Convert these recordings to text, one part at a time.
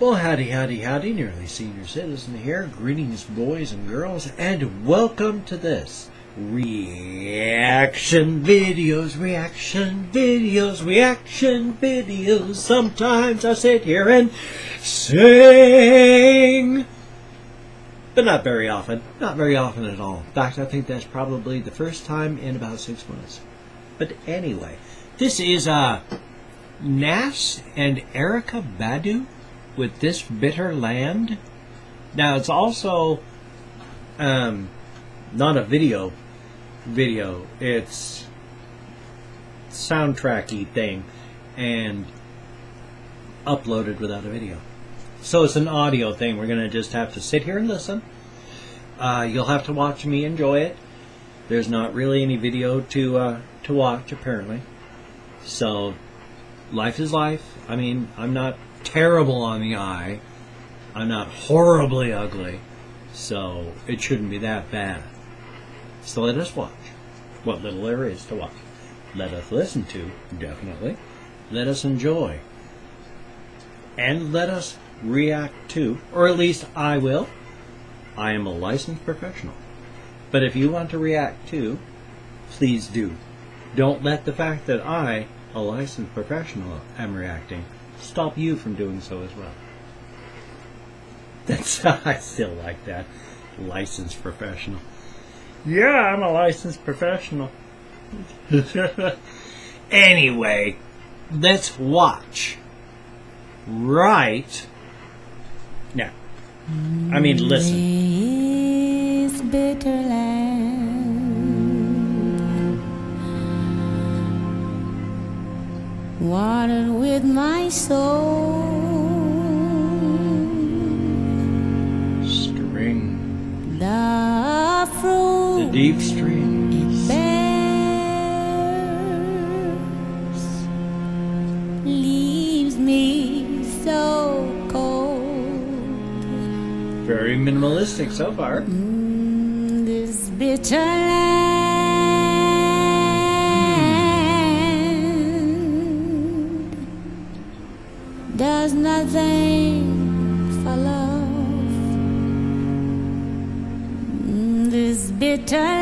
Well, howdy, howdy, howdy, nearly senior citizen here. Greetings, boys and girls, and welcome to this reaction videos. Sometimes I sit here and sing, but not very often. Not very often at all. In fact, I think that's probably the first time in about 6 months. But anyway, this is Nas and Erykah Badu with This Bitter Land. Now, it's also not a video. It's soundtracky thing and uploaded without a video. So it's an audio thing. We're going to just have to sit here and listen. You'll have to watch me enjoy it. There's not really any video to watch, apparently. So life is life. I mean, I'm not terrible on the eye. I'm not horribly ugly, so it shouldn't be that bad. So let us watch what little there is to watch. Let us listen to, definitely. Let us enjoy. And let us react to, or at least I will. I am a licensed professional. But if you want to react to, please do. Don't let the fact that I, a licensed professional, am reacting stop you from doing so as well. That's, I still like that. Licensed professional. Yeah, I'm a licensed professional. Anyway, let's watch. Right now. I mean, listen. This bitter land, watered with my soul. String. The fruit. The deep strings. It bears, leaves me so cold. Very minimalistic so far. This bitter land does nothing for love. This bitter land.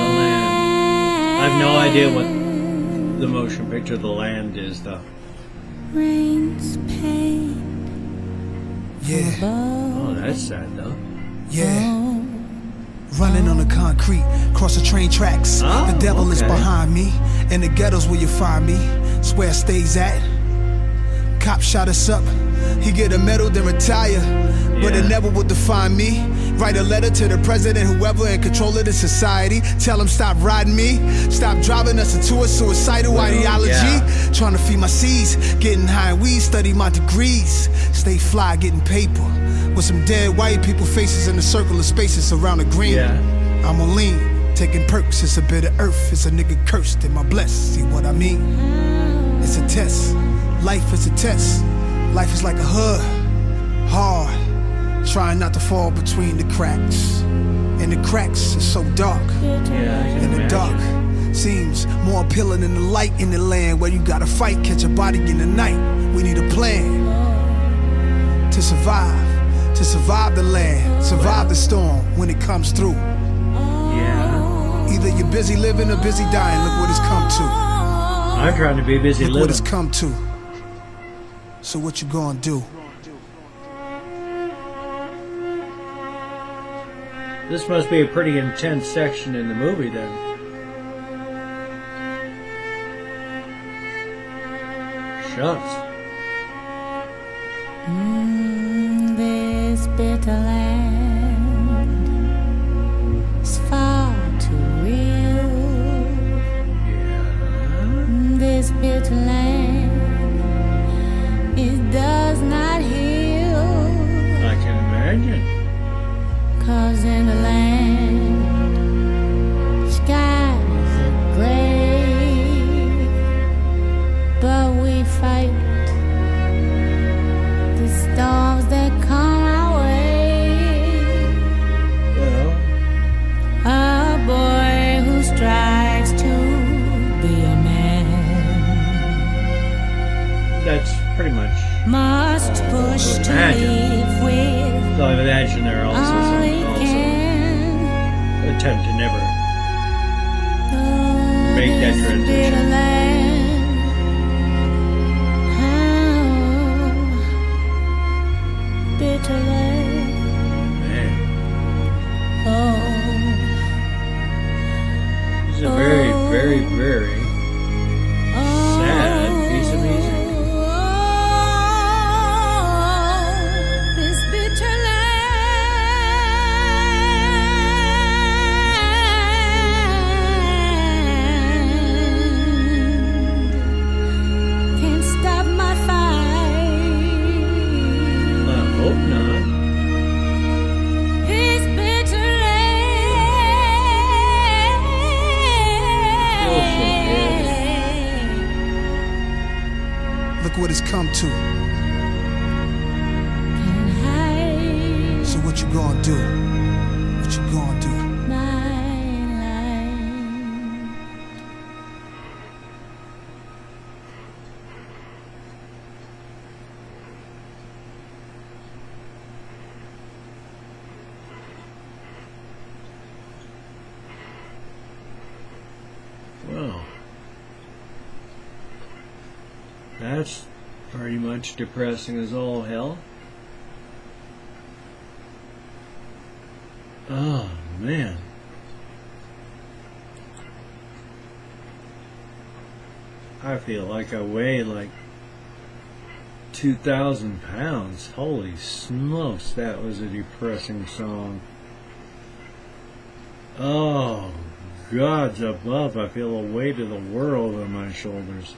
The land. I have no idea what the motion picture The Land is, though. Rains pain. Yeah. Oh, that's sad, though. Yeah. Running on the concrete, cross the train tracks. Oh, the devil is behind me. In the ghettos where you find me. It's where it stays at. Cop shot us up. He get a medal, then retire. Yeah. But it never would define me. Write a letter to the president, whoever in control of the society. Tell him stop riding me. Stop driving us into a suicidal ideology. Yeah. Trying to feed my seeds. Getting high and weed, study my degrees. Stay fly, getting paper. With some dead white people faces in the circle of spaces around the green. Yeah. I'm a lean, taking perks. It's a bit of earth. It's a nigga cursed in my blessed. See what I mean? It's a test. Life is a test. Life is like a hood, hard, trying not to fall between the cracks. And the cracks is so dark, and the dark seems more appealing than the light in the land where you gotta fight, catch a body in the night. We need a plan to survive the land, survive the storm when it comes through. Yeah. Either you're busy living or busy dying, look what it's come to. I'm trying to be busy living. Look what it's come to. So what you gonna do? This must be a pretty intense section in the movie then. Shucks. This bitter land is far too real. Yeah. This bitter land, it does not heal. I can imagine. 'Cause in the land, skies are gray, but we fight the storms that come our way. Well, a boy who strives to be a man. That's pretty much. Must push to live with. So I imagine there are also some attempt to never make that transition. Man. This is a very, very, very sad piece of music. This bitter land can't stop my fire. I hope not. What it's come to. So what you gonna do? What you gonna do? Wow. That's pretty much depressing as all hell. Oh, man. I feel like I weigh like 2,000 pounds. Holy smokes, that was a depressing song. Oh, God's above, I feel the weight of the world on my shoulders.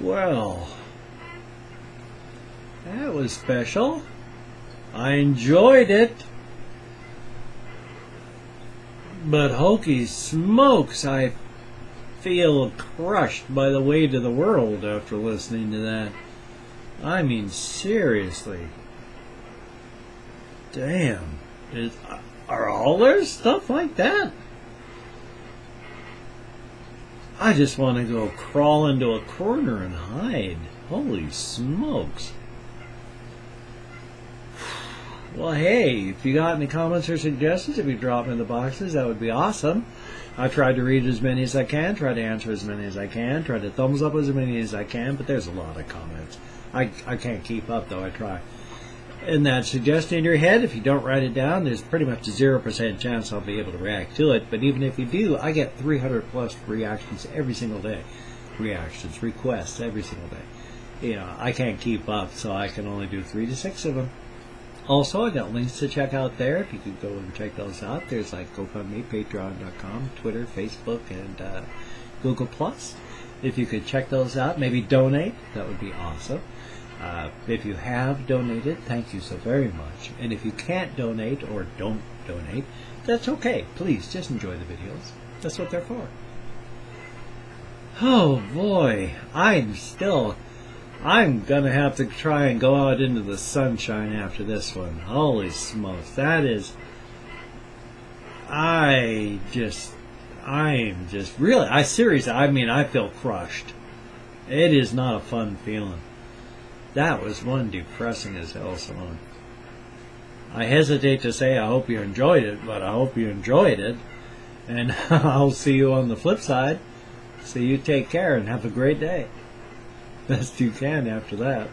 Well, that was special. I enjoyed it, but hokey smokes, I feel crushed by the weight of the world after listening to that. I mean, seriously. Damn, are all there stuff like that? I just want to go crawl into a corner and hide. Holy smokes. Well, hey, if you got any comments or suggestions, if you drop in the boxes, that would be awesome. I tried to read as many as I can, try to answer as many as I can, try to thumbs up as many as I can, but there's a lot of comments. I can't keep up, though. I try. And that suggestion in your head, if you don't write it down, there's pretty much a 0% chance I'll be able to react to it. But even if you do, I get 300 plus reactions every single day. Reactions, requests every single day. You know, I can't keep up, so I can only do 3 to 6 of them. Also, I got links to check out there. If you could go and check those out, there's like GoFundMe, Patreon.com, Twitter, Facebook, and Google+. If you could check those out, maybe donate, that would be awesome. If you have donated, thank you so very much. And if you can't donate or don't donate, that's okay. Please, just enjoy the videos. That's what they're for. Oh, boy. I'm going to have to try and go out into the sunshine after this one. Holy smokes. That is... seriously, I mean, I feel crushed. It is not a fun feeling. That was one depressing as hell song. I hesitate to say I hope you enjoyed it, but I hope you enjoyed it. And I'll see you on the flip side. So you take care and have a great day. Best you can after that.